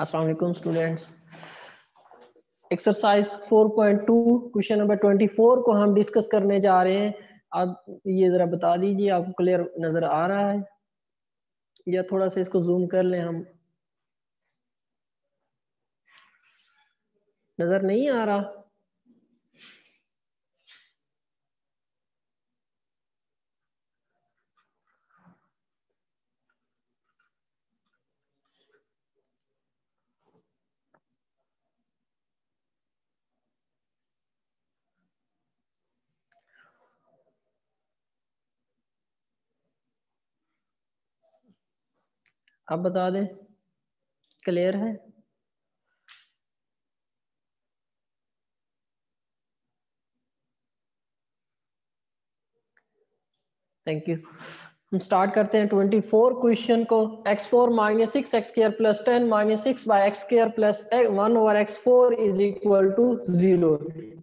अस्सलाम वालेकुम students. Exercise 4.2 question number 24 को हम डिस्कस करने जा रहे हैं। आप ये जरा बता दीजिए आपको क्लियर नजर आ रहा है या थोड़ा सा इसको जूम कर लें। हम नजर नहीं आ रहा। आप बता दें क्लियर है? Thank you. हम स्टार्ट करते हैं 24 क्वेश्चन को। x4 minus six x square plus 10 minus six by x square plus 1 over x4 is equal to 0।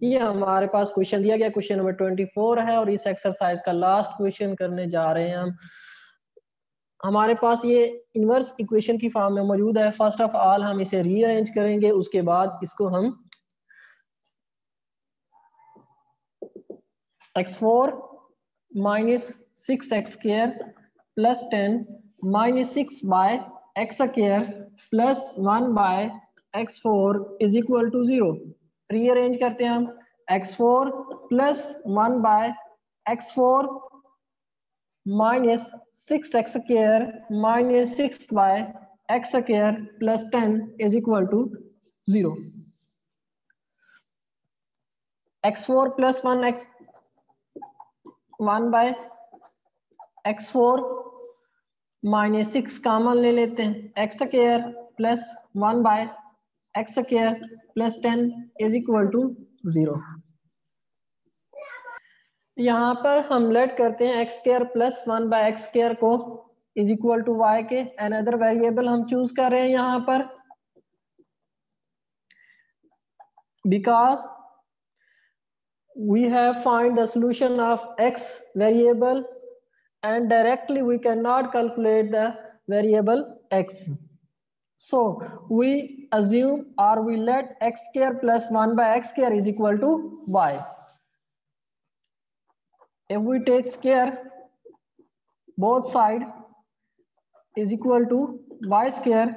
ये हमारे पास क्वेश्चन दिया गया, क्वेश्चन नंबर 24 है और इस एक्सरसाइज का लास्ट क्वेश्चन करने जा रहे हैं हम। हमारे पास ये इन्वर्स इक्वेशन की फॉर्म में मौजूद है। फर्स्ट ऑफ ऑल हम इसे रीअरेंज करेंगे, उसके बाद इसको हम x4 minus six x square plus 10 minus six by x square plus 1 by x4 is equal to 0 rearrange करते हैं हम। x4 plus 1 by x4 minus six x square minus six by x square plus 10 is equal to 0। x4 plus 1 by x4 minus six common ले लेते हैं। X square plus 1 by x square plus 10 is equal to 0। यहाँ पर हम let करते हैं x square plus 1 by x square को is equal to y के एन अदर वेरिएबल हम चूज कर रहे हैं यहाँ पर, because we have find the solution of x variable and directly we can not calculate the variable x. So we assume और we let x square plus 1 by x square is equal to y. If we take square both side is equal to y square.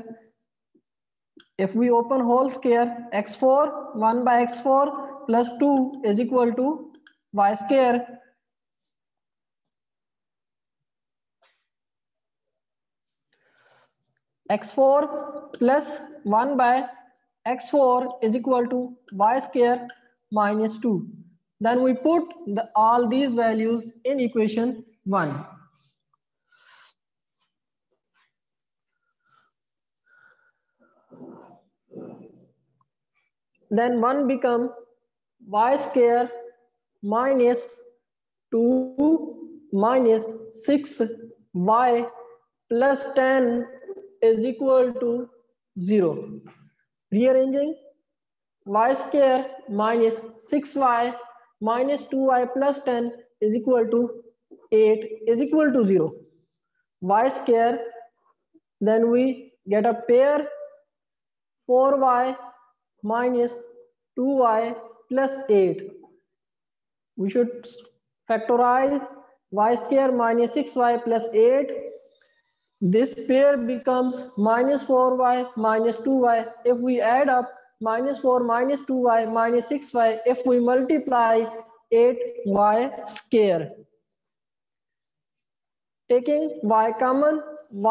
If we open whole square, x4 1 by x4 plus 2 is equal to y square. x4 plus 1 by x4 is equal to y square minus 2. Then we put all these values in equation 1. Then 1 become y square minus 2 minus 6y plus 10 is equal to 0. Rearranging y square minus 6y minus 2y plus 10 is equal to 8 is equal to 0. Y square, then we get a pair 4y minus 2y plus 8. We should factorize y square minus 6y plus 8. This pair becomes minus 4y minus 2y. If we add up minus 4 minus 2y minus 6y, if we multiply 8y square, taking y common,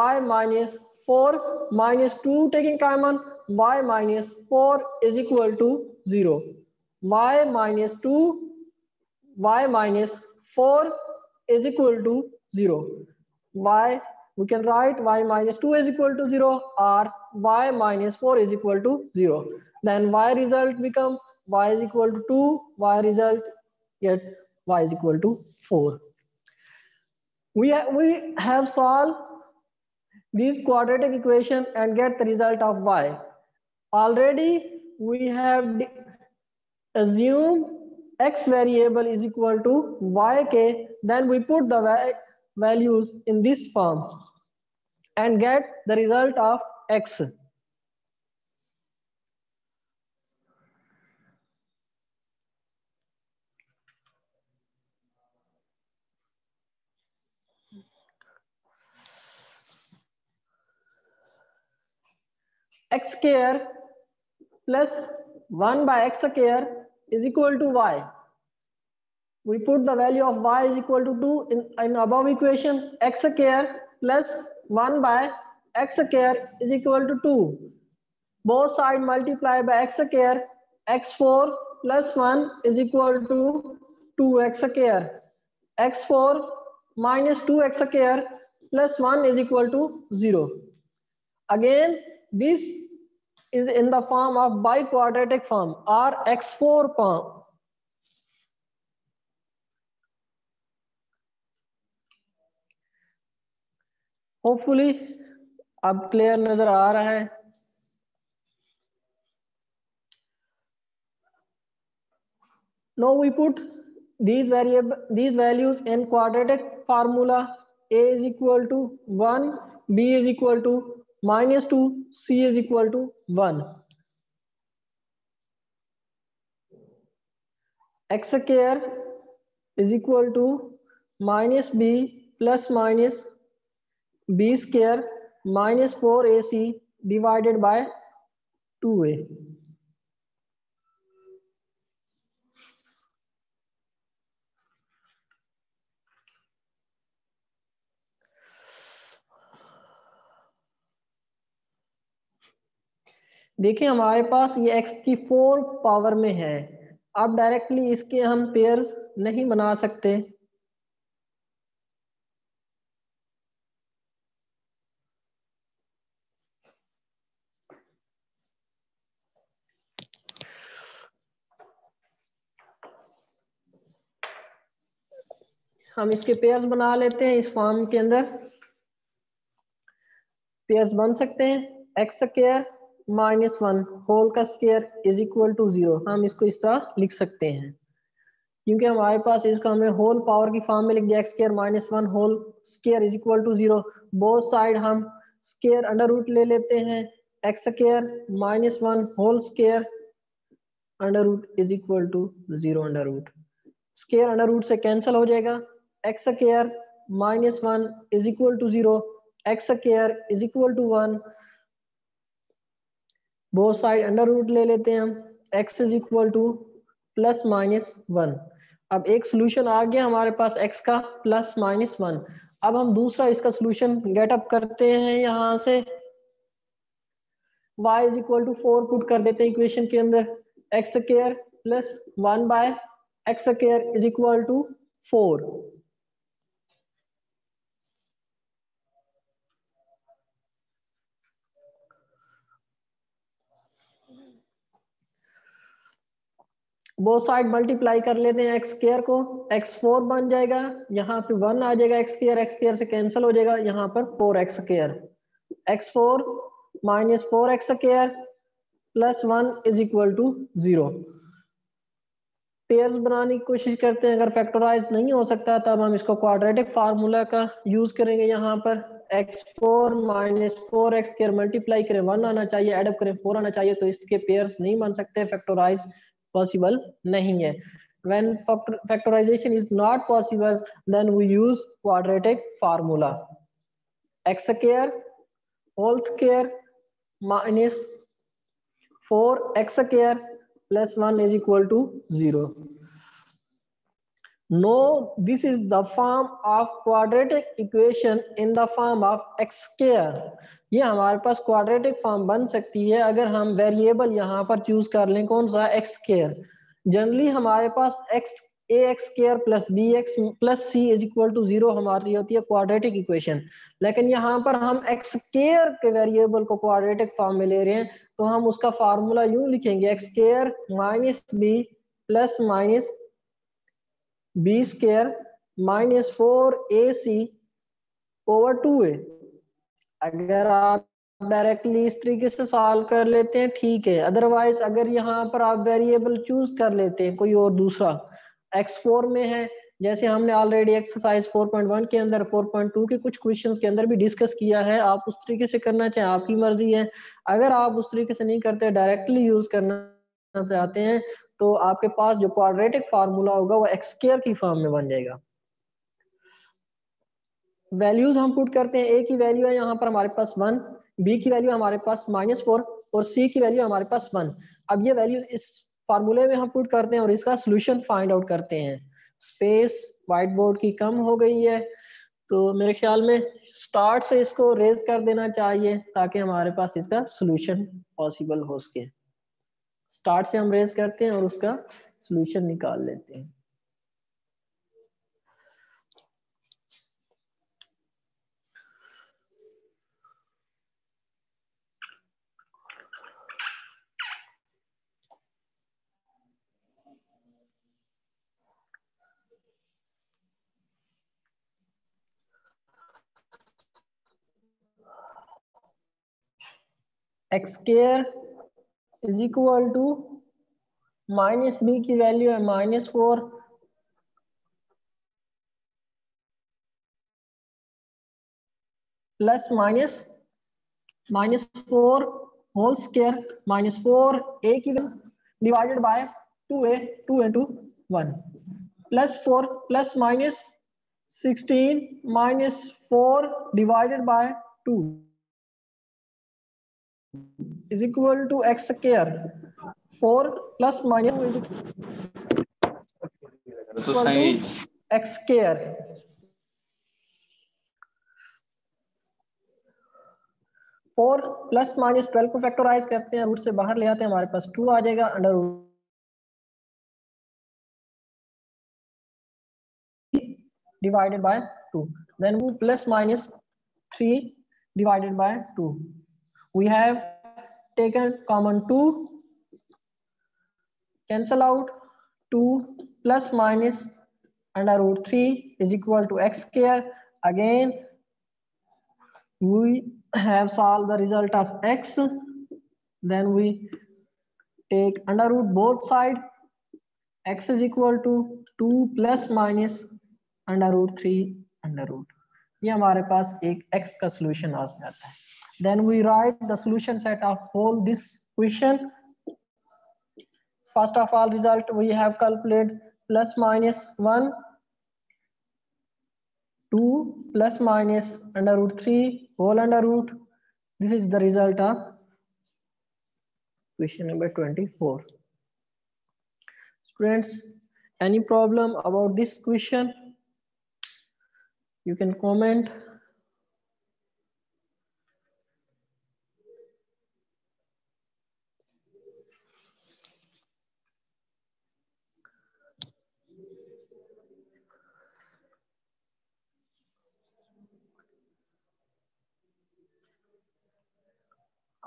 y minus 4 minus 2 taking common, y minus 4 is equal to 0. Y minus 2 y minus 4 is equal to 0. Y, we can write y minus 2 is equal to 0 or y minus 4 is equal to 0. Then y result become y is equal to 2, y result get y is equal to 4. We have solved these quadratic equation and get the result of y. Already we have assumed x variable is equal to yk. Then we put the values in this form and get the result of x. X square plus 1 by x square is equal to y. We put the value of y is equal to 2 in above equation. X square plus 1 by x square is equal to 2. Both side multiply by x square. X4 plus 1 is equal to 2x square. X4 minus 2x square plus 1 is equal to 0. Again, this is in the form of biquadratic form or x4 form. Hopefully अब clear नजर आ रहा है. Now we put these values in quadratic formula. A is equal to 1, B is equal to -2, C is equal to 1. X square is equal to -b plus minus b square minus 4ac divided by 2a. देखिए हमारे पास ये x की 4 power में है. अब directly इसके हम पेयर्स नहीं बना सकते. हम इसके पेयर्स बना लेते हैं. इस फॉर्म के अंदर पेयर्स बन सकते हैं. एक्स स्क्वायर माइनस 1 होल का स्क्वायर इज इक्वल टू 0. हम इसको इस तरह लिख सकते हैं क्योंकि हमारे पास इसका हमने होल पावर की फॉर्म में लिख दिया. X square minus 1 whole square is equal to 0. Both side हम स्क्वायर अंडर रूट ले लेते हैं. X square minus 1 whole square under root is equal to 0 under root. Square under root से cancel हो जाएगा. X square minus 1 is equal to 0. X square is equal to 1. Both side under root ले लेते हैं हम. x is equal to plus minus 1. अब एक solution आ गया हमारे पास x का प्लस माइनस 1. अब हम दूसरा इसका सोल्यूशन गेट अप करते हैं. यहाँ से y is equal to 4 put कर देते हैं इक्वेशन के अंदर. X square plus 1 by x square is equal to 4. Both side multiply कर लेते हैं. एक्स स्क्वायर को x4 बन जाएगा. यहाँ पे 1 आ जाएगा. एक्स स्क्वायर से कैंसिल हो जाएगा. यहाँ पर 4x square. x4 minus 4x square plus 1 is equal to 0. Pairs बनाने की कोशिश करते हैं. अगर फैक्टराइज नहीं हो सकता तब हम इसको क्वाड्रेटिक फार्मूला का यूज करेंगे. यहाँ पर x4 minus 4x square multiply करें. 1 आना चाहिए, एडअप करें 4 आना चाहिए. तो इसके पेयर्स नहीं बन सकते. फैक्टराइज पॉसिबल नहीं है. When factorization is not possible, then we use quadratic formula. X square whole square minus 4x square plus 1 is equal to 0. No, this is the form of quadratic equation in the form of x square. ये हमारे पास quadratic form बन सकती है अगर हम variable यहाँ पर choose कर लें. कौन सा? X square. जनरली हमारे पास x square plus b x plus c is equal to 0 हमारी होती है क्वाड्रेटिक इक्वेशन. लेकिन यहाँ पर हम एक्स स्क्वायर के वेरिएबल को क्वाड्रेटिक फॉर्म में ले रहे हैं तो हम उसका फार्मूला यूं लिखेंगे. X square minus b plus minus b square minus 4ac over 2a. अगर आप डायरेक्टली इस तरीके से सॉल्व कर लेते हैं ठीक है. अदरवाइज अगर यहाँ पर आप वेरिएबल चूज कर लेते हैं कोई और दूसरा x4 में है, जैसे हमने ऑलरेडी एक्सरसाइज 4.1 के अंदर 4.2 के कुछ क्वेश्चंस के अंदर भी डिस्कस किया है. आप उस तरीके से करना चाहें आपकी मर्जी है. अगर आप उस तरीके से नहीं करते डायरेक्टली यूज करना चाहते हैं तो आपके पास जो क्वाड्रेटिक फार्मूला होगा वो एक्स स्क्वायर की फॉर्म में बन जाएगा. वैल्यूज हम पुट करते हैं. ए की वैल्यू है यहाँ पर हमारे पास 1, बी की वैल्यू हमारे पास -4, और c की वैल्यू हमारे पास 1। अब ये वैल्यूज इस फार्मूले में हम पुट करते हैं और इसका सोल्यूशन फाइंड आउट करते हैं। स्पेस व्हाइट बोर्ड की कम हो गई है तो मेरे ख्याल में स्टार्ट से इसको रेज कर देना चाहिए ताकि हमारे पास इसका सोल्यूशन पॉसिबल हो सके। स्टार्ट से हम रेज करते हैं और उसका सोल्यूशन निकाल लेते हैं। X square is equal to minus b की वैल्यू है -4, प्लस -4 होल स्क्वायर -4 ए की value divided by 2a 2 into 1 +4 ±16 -4 divided by 2 is equal to x square 4 plus minus so x square और प्लस माइनस 12 को फैक्टराइज करते हैं, रूट से बाहर ले आते हैं, हमारे पास 2 आ जाएगा अंडर डिवाइडेड बाय 2 देन वो ±3 divided by 2 we have taken common 2 cancel out 2 ±√3 is equal to x square again we have solved the result of x then we take under root both side x is equal to 2 ±√3 ये हमारे पास एक x का solution आ जाता है। Then we write the solution set of all this question. First of all, result we have calculated ±1, 2 ±√3 whole √ this is the result of question number 24. Students, any problem about this question? You can comment.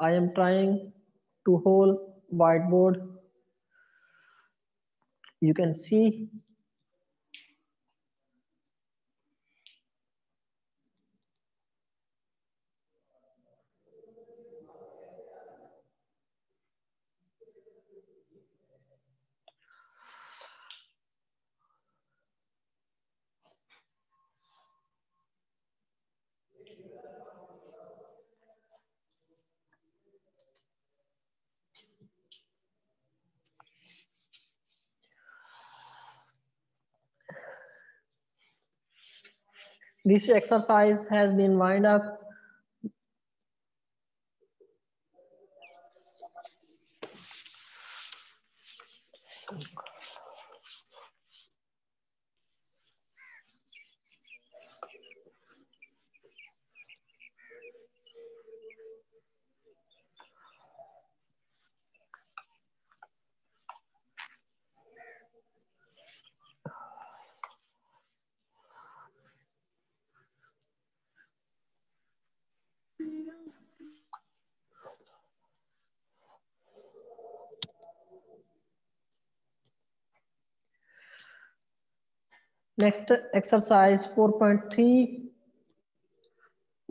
I am trying to hold whiteboard. You can see. This exercise has been wind up. Next exercise 4.3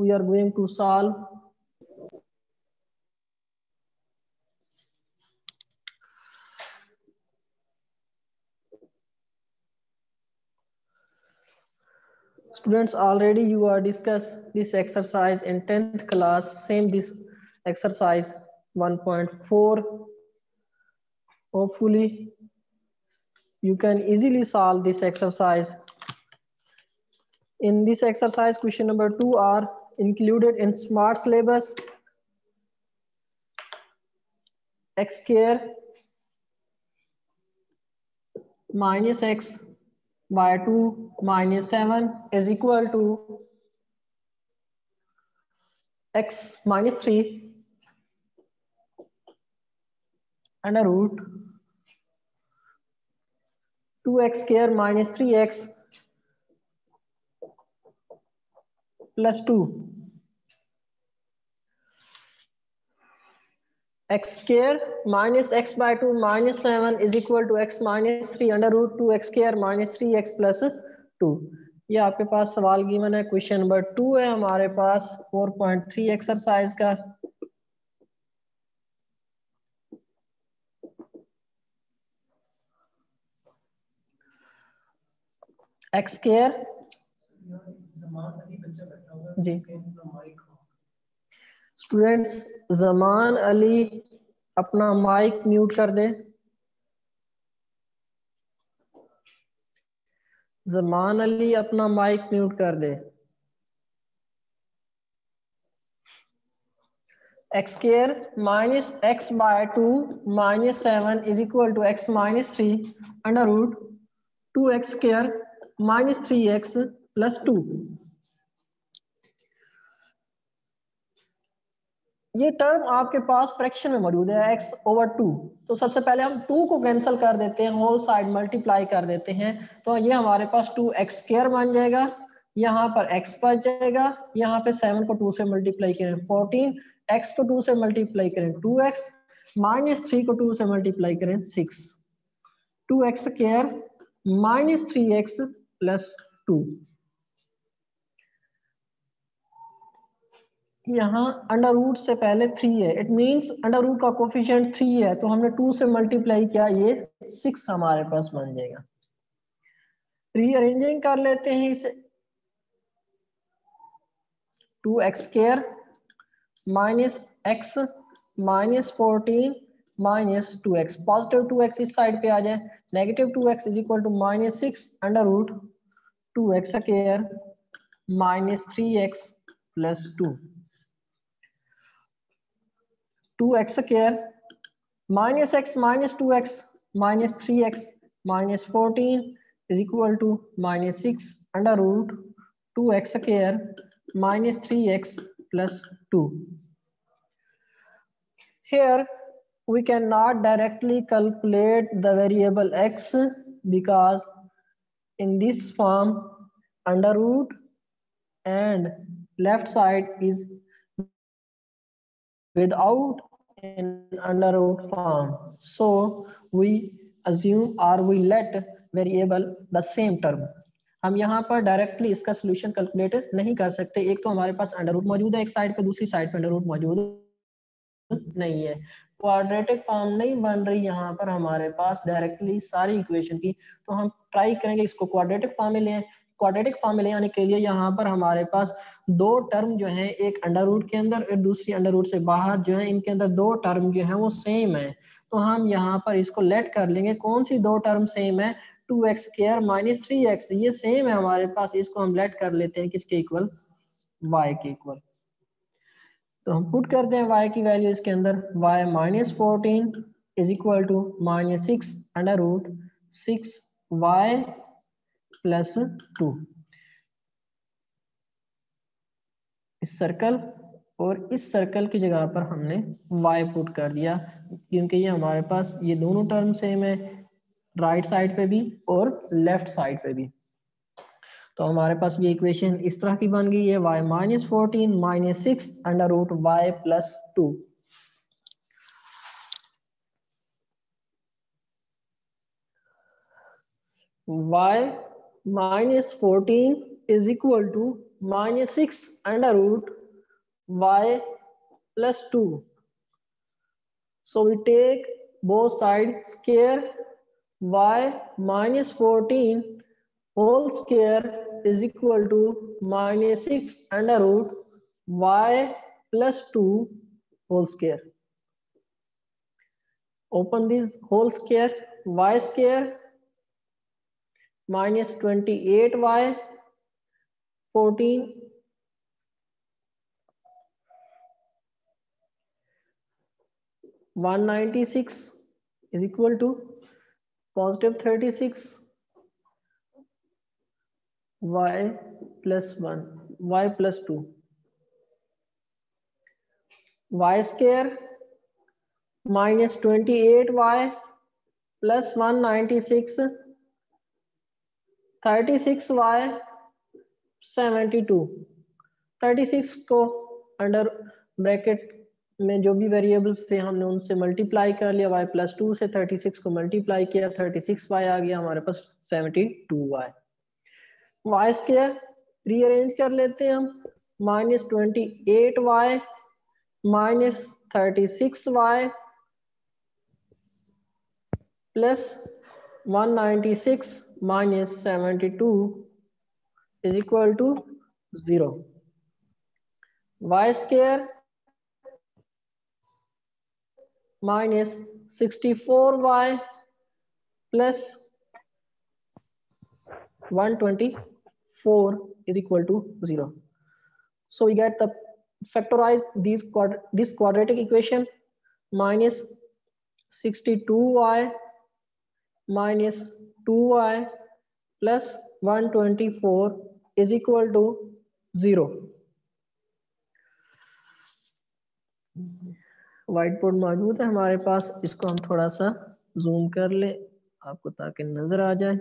we are going to solve students already you are discussed this exercise in 10th class same this exercise 1.4 hopefully you can easily solve this exercise. In this exercise, question number 2 are included in smart syllabus. x2 minus x by 2 minus 7 is equal to x minus 3 under root 2x2 minus 3x plus 2 x2 minus x by 2 minus 7 is equal to x minus 3 under root 2x2 minus 3x plus 2। ये आपके पास सवाल given है, question number 2 है हमारे पास 4.3 exercise का। X square जी students Zaman Ali अपना माइक म्यूट कर दे। जमान अली अपना माइक म्यूट कर दे। X square minus x by 2 minus 7 is equal to x minus 3 under root 2x square minus 3x plus 2। ये टर्म आपके पास फ्रैक्शन में मौजूद है x ओवर 2, तो सबसे पहले हम 2 को कैंसिल कर देते हैं, होल साइड मल्टीप्लाई कर देते हैं, तो ये हमारे पास 2x स्क्वायर बन जाएगा, यहाँ पर x बच जाएगा, यहाँ पे 7 को 2 से मल्टीप्लाई करें 14, x को 2 से मल्टीप्लाई करें 2x, माइनस 3 को 2 से मल्टीप्लाई करें 6, 2x square minus 3x plus 2। यहाँ अंडर रूट से पहले 3 है, इट मींस अंडर रूट का कोफिशिएंट 3 है, तो हमने 2 से मल्टीप्लाई किया, ये 6 हमारे पास बन जाएगा। रीअरेंजिंग कर लेते हैं इसे, 2x square minus x minus 14 minus 2x, positive 2x इस साइड पे आ जाए, negative 2x is equal to minus 6 under root 2x square minus 3x plus 2, 2x square minus x minus 2x minus 3x minus 14 is equal to minus 6 under root 2x square minus 3x plus 2। Here we cannot directly calculate the variable x because in this form under root and left side is without an under root form, so we assume or we let variable the same term. हम यहाँ पर directly इसका solution calculate नहीं कर सकते, एक तो हमारे पास अंडर रूट मौजूद है एक साइड पे, दूसरी साइड पे अंडर रूट मौजूद नहीं है, क्वाड्रेटिक फॉर्म नहीं बन रही यहाँ पर हमारे पास डायरेक्टली सारी इक्वेशन की, तो हम ट्राई करेंगे इसको क्वाड्रेटिक फॉर्म में ले। क्वाड्रेटिक फॉर्म में ले आने के लिए यहाँ पर हमारे पास दो टर्म जो है, एक अंडर रूट के अंदर और दूसरी अंडर रूट से बाहर जो है, इनके अंदर दो टर्म जो है वो सेम है, तो हम यहाँ पर इसको लेट कर लेंगे। कौन सी दो टर्म सेम है? 2x स्क्वायर माइनस 3x, ये सेम है हमारे पास, इसको हम लेट कर लेते हैं किसके इक्वल, वाई के इक्वल, तो हम पुट करते हैं y की वैल्यू इसके अंदर, y minus 14 is equal to minus 6 under root 6y plus 2 इस सर्कल, और इस सर्कल की जगह पर हमने y पुट कर दिया क्योंकि ये हमारे पास ये दोनों टर्म सेम है, राइट साइड पे भी और लेफ्ट साइड पे भी, तो हमारे पास ये इक्वेशन इस तरह की बन गई है, y minus 14 minus 6 under root y plus 2। Y minus 14 is equal to minus 6 under root y plus 2. So we take both sides square. Y minus 14 whole square is equal to minus 6 under root y plus 2 whole square. Open this whole square, y square minus 28y 14 196 is equal to positive 36 y plus 1, y plus 2, y square minus 28y plus 196, 36y 72. 36 को under bracket में जो भी variables थे हमने उनसे multiply कर लिया, y plus 2 से 36 को मल्टीप्लाई किया, 36y आ गया हमारे पास 72y। वाई स्क्वायर रीअरेंज कर लेते हैं हम, minus 28y minus 36y 5 plus 196 minus 72 is equal to 0. Y square minus 64y plus 124 is equal to 0. So we get the factorize these quadratic equation minus 62y minus 2y plus 124 is equal to 0. Whiteboard मौजूद है हमारे पास, इसको हम थोड़ा सा zoom कर ले आपको ताकि नजर आ जाए।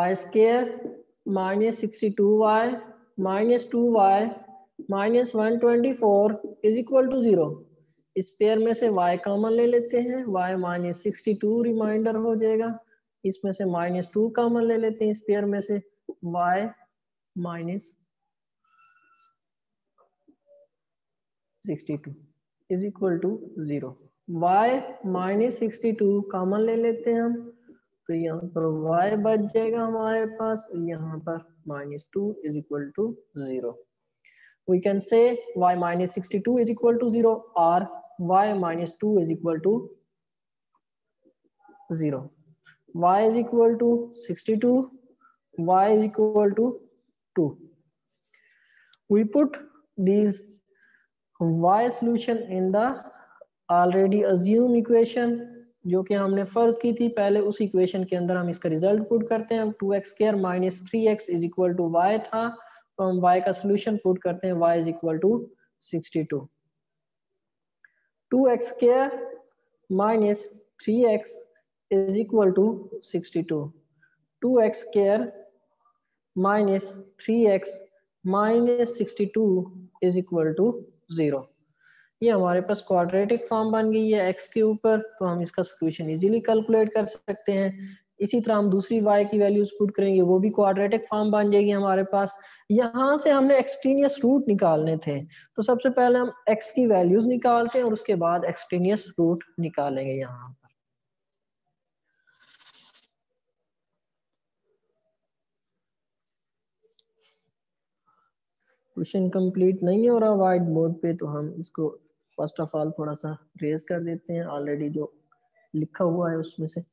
y square minus 62y minus 2y minus 124 is equal to 0. इस पेयर में से y कॉमन ले लेते हैं, y minus 62 रिमाइंडर हो जाएगा, इसमें से minus 2 कॉमन ले लेते हैं, इस पेयर में से y minus 62 is equal to 0. y minus 62 common ले लेते हैं हम, तो यहाँ पर y बच जाएगा हमारे पास, यहाँ पर minus 2 is equal to 0। We can say y minus 62 is equal to 0 और y minus 2 is equal to 0। y is equal to 62, y is equal to 2। We put this y solution in the already assume equation, जो कि हमने फर्ज की थी पहले, उस equation के अंदर हम इसका रिजल्ट पुट करते हैं। 2x² minus 3x is equal to y था, तो हम y का सोल्यूशन पुट करते हैं, y is equal to 62। 2x² minus 3x is equal to 62। 2x² minus 3x minus 62 is equal to 0। ये हमारे पास क्वाड्रेटिक फॉर्म बन गई है x के ऊपर, तो हम इसका सॉल्यूशन इजीली कैलकुलेट कर सकते हैं। इसी तरह हम दूसरी y की वैल्यूज पुट करेंगे, वो भी क्वाड्रेटिक फॉर्म बन जाएगी हमारे पास। यहाँ से हमने एक्सट्रीनियस रूट निकालने थे, तो सबसे पहले हम x की वैल्यूज निकालते हैं और उसके बाद एक्सट्रीनियस रूट निकालेंगे। यहाँ पर क्वेश्चन कंप्लीट नहीं हो रहा व्हाइट बोर्ड पे, तो हम इसको फर्स्ट ऑफ ऑल थोड़ा सा रेज कर देते हैं ऑलरेडी जो लिखा हुआ है उसमें से।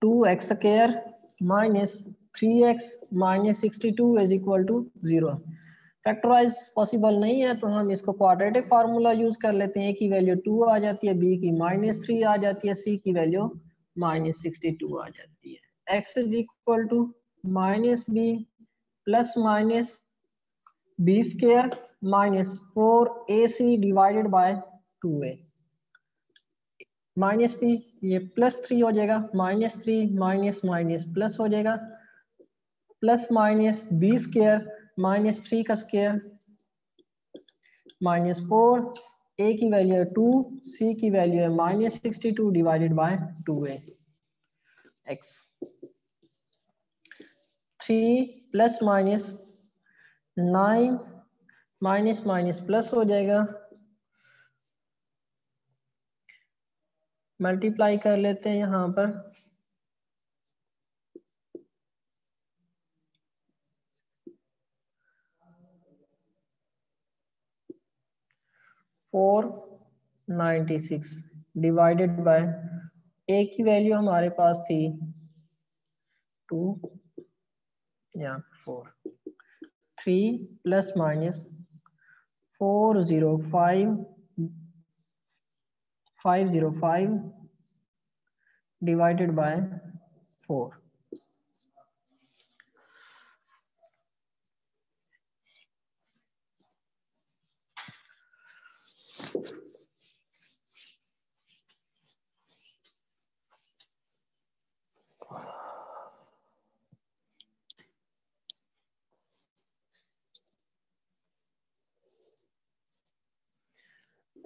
Two x square minus 3x minus 62 is equal to 0। Factorise possible नहीं है, तो हम इसको क्वाड्रेटिक फार्मूला यूज कर लेते हैं। a की वैल्यू 2 आ जाती है, b की माइनस 3 आ जाती है, c की वैल्यू माइनस 62 आ जाती है। x is equal to minus b plus minus b square minus 4ac divided by 2a। Minus p ये प्लस 3 हो जाएगा, माइनस 3 माइनस माइनस प्लस हो जाएगा, plus minus b square minus 3 का स्क्वायर माइनस 4 ए की value है 2, सी की value है -62 divided by 2a x। 3 plus minus 9 minus minus plus हो जाएगा, मल्टीप्लाई कर लेते हैं यहाँ पर, फोर 96 डिवाइडेड बाय ए की वैल्यू हमारे पास थी 2 या 4। 3 plus minus 405 divided by 4।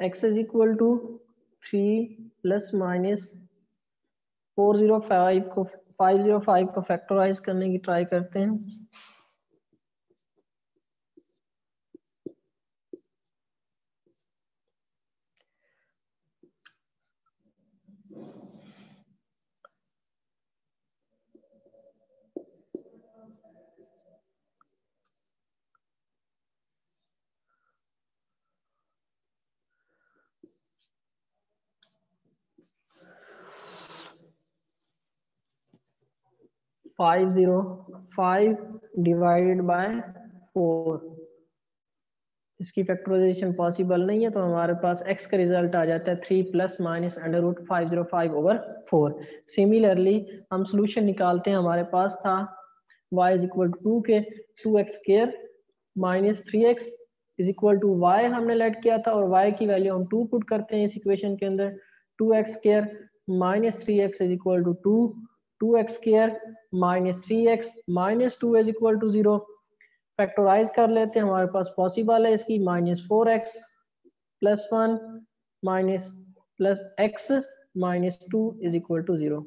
x is equal to 3 plus minus 405 को 505 को फैक्टराइज करने की ट्राई करते हैं। 505 डिवाइडेड बाय 4, इसकी फैक्टराइजेशन पॉसिबल नहीं है, तो हमारे पास x का रिजल्ट आ जाता है 3 plus minus under root 505 over 4। Similarly हम सोल्यूशन निकालते हैं, हमारे पास था y इज इक्वल टू 2 के 2x square minus 3x is equal to y हमने लेट किया था, और y की वैल्यू हम 2 पुट करते हैं इस इक्वेशन के अंदर। 2x square minus 3x is equal to 2, 2x square minus 3x minus 2 is equal to 0। Factorise कर लेते हैं, हमारे पास पॉसिबल है इसकी minus 4x plus 1 minus plus x minus 2 is equal to 0।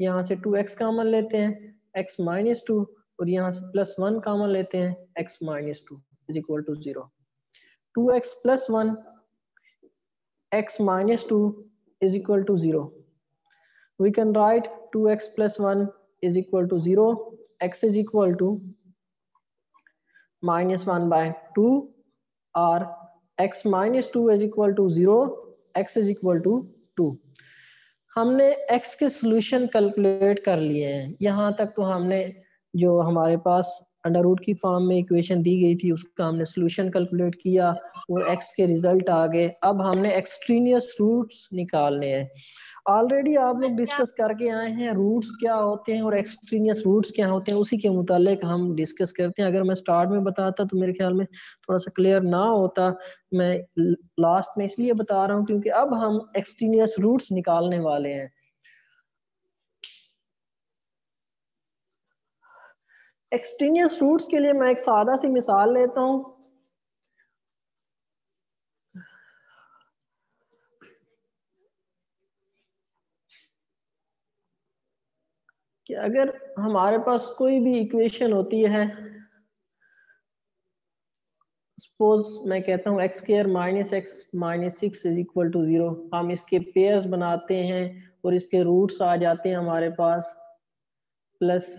यहाँ से 2x कॉमन लेते हैं x माइनस 2, और यहाँ से प्लस 1 कॉमन लेते हैं x minus 2 is equal to 0। 2x plus 1 x minus 2 is equal to 0। We can write 2x plus 1 is equal to 0. x is equal to minus 1 by 2, or x minus 2 is equal to 0. x is equal to 2. हमने x के solution calculate कर लिए हैं। यहाँ तक तो हमने जो हमारे पास अंडर रूट की फॉर्म में इक्वेशन दी गई थी उसका हमने सोल्यूशन कैलकुलेट किया और एक्स के रिजल्ट आ गए। अब हमने एक्सट्रीनियस रूट्स निकालने हैं। ऑलरेडी आप लोग डिस्कस करके आए हैं रूट्स क्या होते हैं और एक्सट्रीनियस रूट्स क्या होते हैं, उसी के मुतालिक हम डिस्कस करते हैं। अगर मैं स्टार्ट में बताता तो मेरे ख्याल में थोड़ा सा क्लियर ना होता, मैं लास्ट में इसलिए बता रहा हूँ क्योंकि अब हम एक्सट्रीनियस रूट्स निकालने वाले हैं। एक्सट्रीनियस रूट्स के लिए मैं एक सादा सी मिसाल लेता हूं। कि अगर हमारे पास कोई भी इक्वेशन होती है, सपोज मैं कहता हूं x square minus x minus 6 is equal to 0, हम इसके पेयर्स बनाते हैं और इसके रूट्स आ जाते हैं हमारे पास प्लस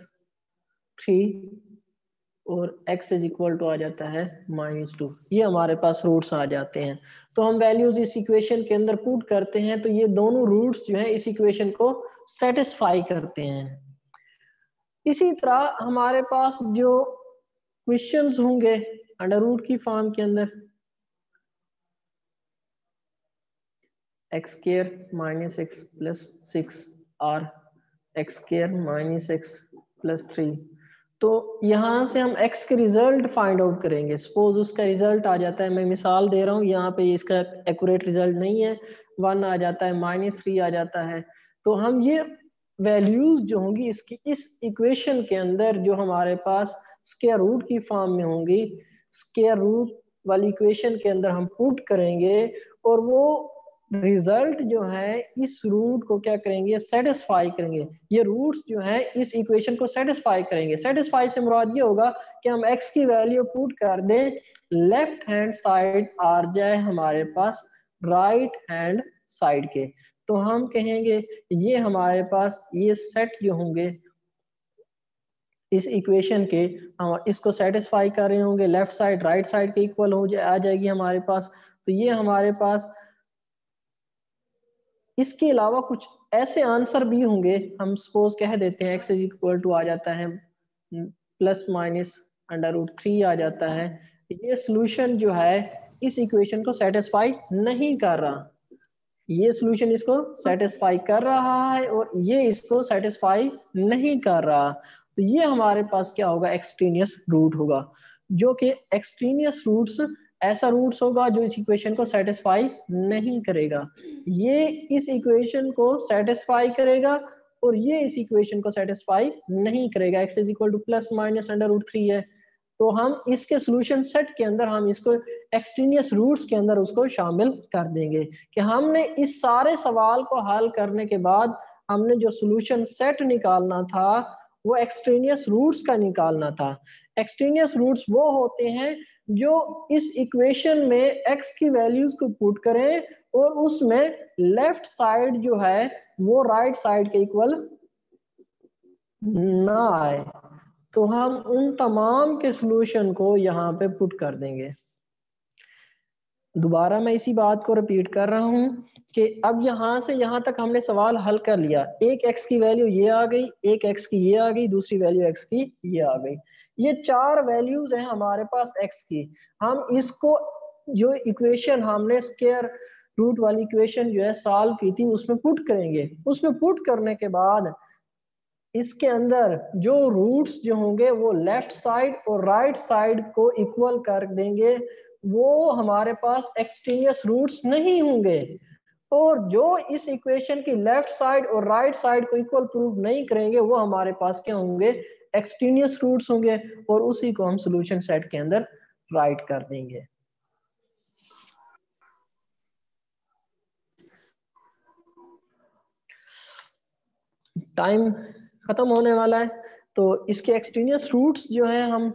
3 और x इज इक्वल टू आ जाता है -2। ये हमारे पास रूट्स आ जाते हैं, तो हम वैल्यूज इस इक्वेशन के अंदर पुट करते हैं तो ये दोनों रूट्स जो है इस इक्वेशन को सेटिस्फाई करते हैं। इसी तरह हमारे पास जो क्वेश्चंस होंगे अंडर रूट की फॉर्म के अंदर, x square minus x plus 6 और x square minus x plus 3, तो यहाँ से हम x के रिजल्ट फाइंड आउट करेंगे। सपोज उसका रिजल्ट आ जाता है, मैं मिसाल दे रहा हूँ यहाँ पे, इसका एक्यूरेट रिजल्ट नहीं है, 1 आ जाता है, -3 आ जाता है। तो हम ये वैल्यूज जो होंगी इसकी इस इक्वेशन के अंदर जो हमारे पास स्क्वायर रूट की फॉर्म में होंगी, स्क्वायर रूट वाली इक्वेशन के अंदर हम पुट करेंगे और वो रिजल्ट जो है इस रूट को क्या करेंगे, सेटिस्फाई करेंगे। ये रूट्स जो है इस इक्वेशन को सेटिस्फाई करेंगे। सेटिस्फाई से मुराद ये होगा कि हम x की वैल्यू पुट कर दें, लेफ्ट हैंड साइड आ जाए हमारे पास राइट हैंड साइड के, तो हम कहेंगे ये हमारे पास ये सेट जो होंगे इस इक्वेशन के, हम इसको सेटिस्फाई कर रहे होंगे, लेफ्ट साइड राइट साइड के इक्वल हो जाए आ जाएगी हमारे पास। तो ये हमारे पास इसके अलावा कुछ ऐसे आंसर भी होंगे, हम सपोज कह देते हैं x इज इक्वल टू आ जाता है प्लस माइनस अंडर रूट 3 आ जाता है। ये सॉल्यूशन जो है इस इक्वेशन को सेटिस्फाई नहीं कर रहा, ये सॉल्यूशन इसको सेटिस्फाई कर रहा है और ये इसको सेटिस्फाई नहीं कर रहा। तो ये हमारे पास क्या होगा, एक्सट्रीनियस रूट होगा, जो कि एक्सट्रीनियस रूट्स ऐसा रूट्स होगा जो इस इक्वेशन को सेटिस्फाई नहीं करेगा। ये इस इक्वेशन को सेटिस्फाई करेगा और ये इस इक्वेशन को सेटिस्फाई नहीं करेगा। x is equal to plus minus under root 3 है, तो हम इसके सॉल्यूशन सेट के अंदर हम इसको एक्सट्रीनियस रूट्स के अंदर उसको शामिल कर देंगे कि हमने इस सारे सवाल को हल करने के बाद हमने जो सॉल्यूशन सेट निकालना था वो एक्सट्रीनियस रूट्स का निकालना था। एक्सट्रीनियस रूट्स वो होते हैं जो इस इक्वेशन में x की वैल्यूज को पुट करें और उसमें लेफ्ट साइड जो है वो राइट साइड के इक्वल ना आए, तो हम उन तमाम के सॉल्यूशन को यहाँ पे पुट कर देंगे। दोबारा मैं इसी बात को रिपीट कर रहा हूं कि अब यहाँ से यहाँ तक हमने सवाल हल कर लिया, एक x की वैल्यू ये आ गई, एक x की ये आ गई, दूसरी वैल्यू x की ये आ गई, ये चार वैल्यूज हैं हमारे पास x की। हम इसको जो इक्वेशन हमने स्क्वायर रूट वाली इक्वेशन जो है सॉल्व की थी उसमें पुट करेंगे। उसमें पुट करने के बाद इसके अंदर जो रूट्स जो होंगे वो लेफ्ट साइड और राइट साइड को इक्वल कर देंगे, वो हमारे पास एक्सट्रीनियस रूट्स नहीं होंगे। और जो इस इक्वेशन की लेफ्ट साइड और राइट साइड को इक्वल प्रूव नहीं करेंगे वो हमारे पास क्या होंगे, एक्सट्रीनियस रूट्स होंगे, और उसी को हम सॉल्यूशन सेट के अंदर राइट कर देंगे। टाइम खत्म होने वाला है, तो इसके एक्सट्रीनियस रूट्स जो है हम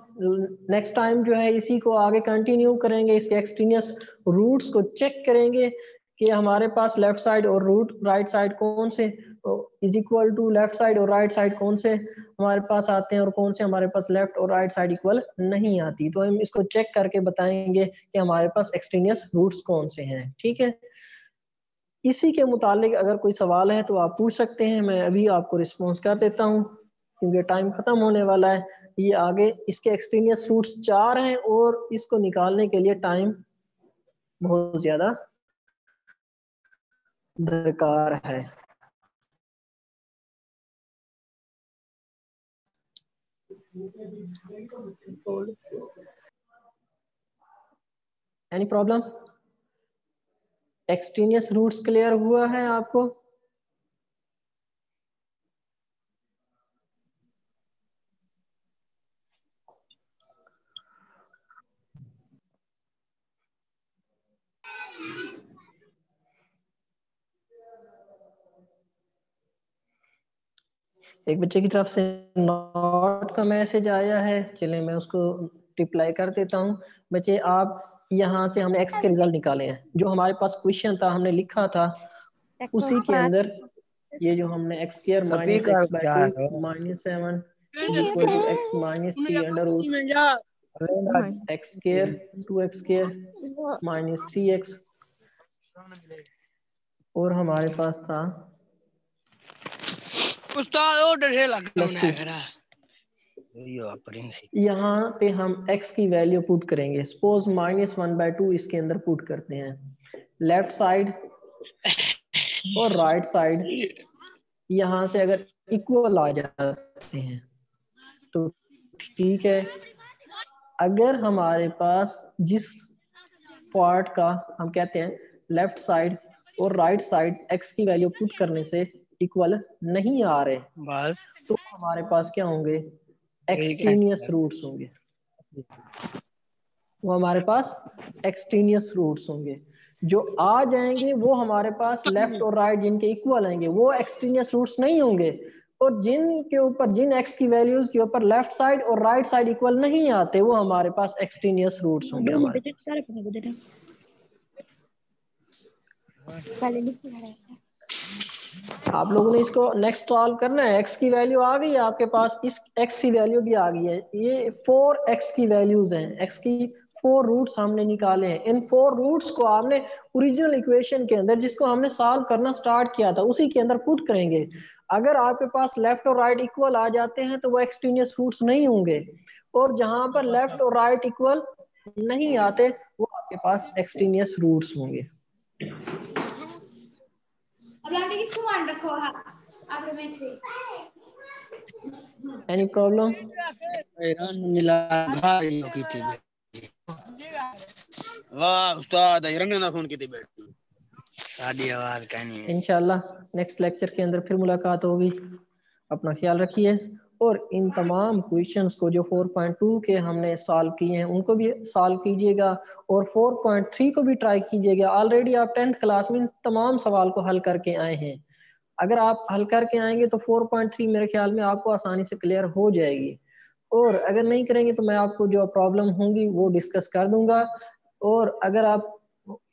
नेक्स्ट टाइम जो है इसी को आगे कंटिन्यू करेंगे। इसके एक्सट्रीनियस रूट्स को चेक करेंगे कि हमारे पास लेफ्ट साइड और रूट राइट साइड कौन से is equal to left side और राइट साइड कौन से हमारे पास आते हैं और कौन से हमारे पास लेफ्ट और राइट साइड इक्वल नहीं आती, तो हम इसको चेक करके बताएंगे कि हमारे पास एक्सट्रीनियस रूट्स कौन से हैं। ठीक है, इसी के मुतालिक अगर कोई सवाल है तो आप पूछ सकते हैं, मैं अभी आपको रिस्पॉन्स कर देता हूँ क्योंकि टाइम खत्म होने वाला है। ये आगे इसके एक्सट्रीनियस रूट्स चार हैं और इसको निकालने के लिए टाइम बहुत ज्यादा दरकार है। Any problem? Extraneous roots clear हुआ है आपको? एक बच्चे की तरफ से नॉट का मैसेज आया है, चलिए मैं उसको रिप्लाई कर देता हूँ। बच्चे आप यहाँ से हमने एक्स के रिजल्ट निकाले हैं, जो हमारे पास क्वेश्चन था हमने लिखा था उसी के अंदर ये जो हमने x square minus x by 2 minus 7 equal to x minus 3 under root x square 2x square minus 3x और हमारे पास था यहाँ पे हम x की वैल्यू पुट करेंगे। सपोज माइनस 1/2 इसके अंदर पुट करते हैं, लेफ्ट साइड और राइट साइड यहाँ से अगर इक्वल आ जाते हैं तो ठीक है। अगर हमारे पास जिस पार्ट का हम कहते हैं लेफ्ट साइड और राइट साइड x की वैल्यू पुट करने से इक्वल नहीं आ रहे बस, तो हमारे पास क्या होंगे, एक्सट्रीनियस रूट्स होंगे, वो हमारे पास एक्सट्रीनियस रूट्स होंगे। जो आ जाएंगे वो हमारे पास लेफ्ट और राइट जिनके इक्वल आएंगे वो एक्सट्रीनियस रूट्स नहीं होंगे, और जिनके ऊपर जिन एक्स की वैल्यूज के ऊपर लेफ्ट साइड और राइट साइड इक्वल नहीं आते वो हमारे पास एक्सट्रीनियस रूट्स होंगे हमारे। आप लोगों ने इसको नेक्स्ट सॉल्व करना है। एक्स की वैल्यू आ गई है आपके पास, इस एक्स की वैल्यू भी आ गई है, ये 4x की वैल्यूज हैं, एक्स की 4 रूट्स हमने निकाले हैं। इन 4 रूट्स को हमने ओरिजिनल इक्वेशन के अंदर जिसको हमने सॉल्व करना स्टार्ट किया था उसी के अंदर पुट करेंगे। अगर आपके पास लेफ्ट और राइट इक्वल आ जाते हैं तो वो एक्सट्रीनियस रूट्स नहीं होंगे, और जहां पर लेफ्ट और राइट इक्वल नहीं आते वो आपके पास एक्सट्रीनियस रूट्स होंगे। Any problem? वाह उस्ताद, हिरन ना खून की थी बैठी शादी आवाज कहनी है। इंशाल्लाह नेक्स्ट लेक्चर के अंदर फिर मुलाकात होगी। अपना ख्याल रखिए, और इन तमाम क्वेश्चंस को जो 4.2 के हमने सॉल्व किए हैं उनको भी सॉल्व कीजिएगा, और 4.3 को भी ट्राई कीजिएगा। ऑलरेडी आप 10th क्लास में तमाम सवाल को हल करके आए हैं, अगर आप हल करके आएंगे तो 4.3 मेरे ख्याल में आपको आसानी से क्लियर हो जाएगी, और अगर नहीं करेंगे तो मैं आपको जो प्रॉब्लम होंगी वो डिस्कस कर दूंगा। और अगर आप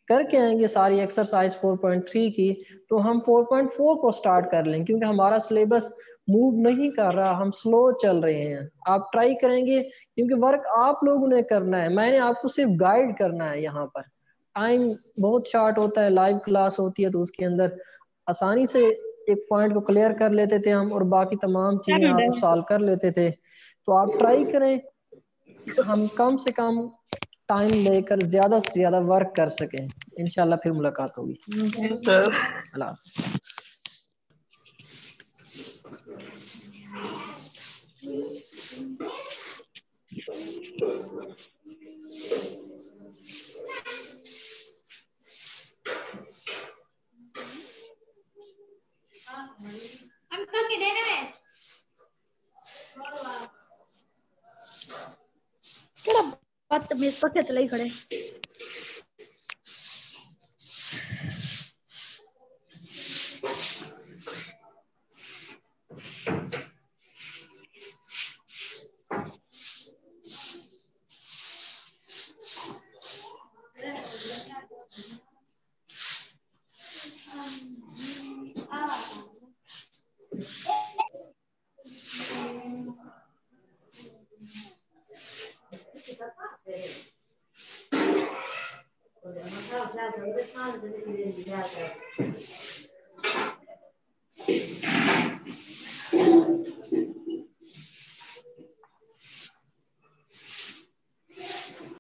करके आएंगे सारी एक्सरसाइज 4.3 की तो हम 4.4 को स्टार्ट कर लेंगे, क्योंकि हमारा सिलेबस मूव नहीं कर रहा, हम स्लो चल रहे हैं। आप ट्राई करेंगे, क्योंकि वर्क आप लोगों ने करना है, मैंने आपको सिर्फ गाइड करना है। यहाँ पर टाइम बहुत शॉर्ट होता है, लाइव क्लास होती है तो उसके अंदर आसानी से एक पॉइंट को क्लियर कर लेते थे हम, और बाकी तमाम चीजें आप सॉल्व कर लेते थे। तो आप ट्राई करें तो हम कम से कम टाइम लेकर ज्यादा से ज्यादा वर्क कर सकें। इंशाल्लाह फिर मुलाकात होगी सर। हमको के देना है बात मेज पर चले ही खड़े। Gracias.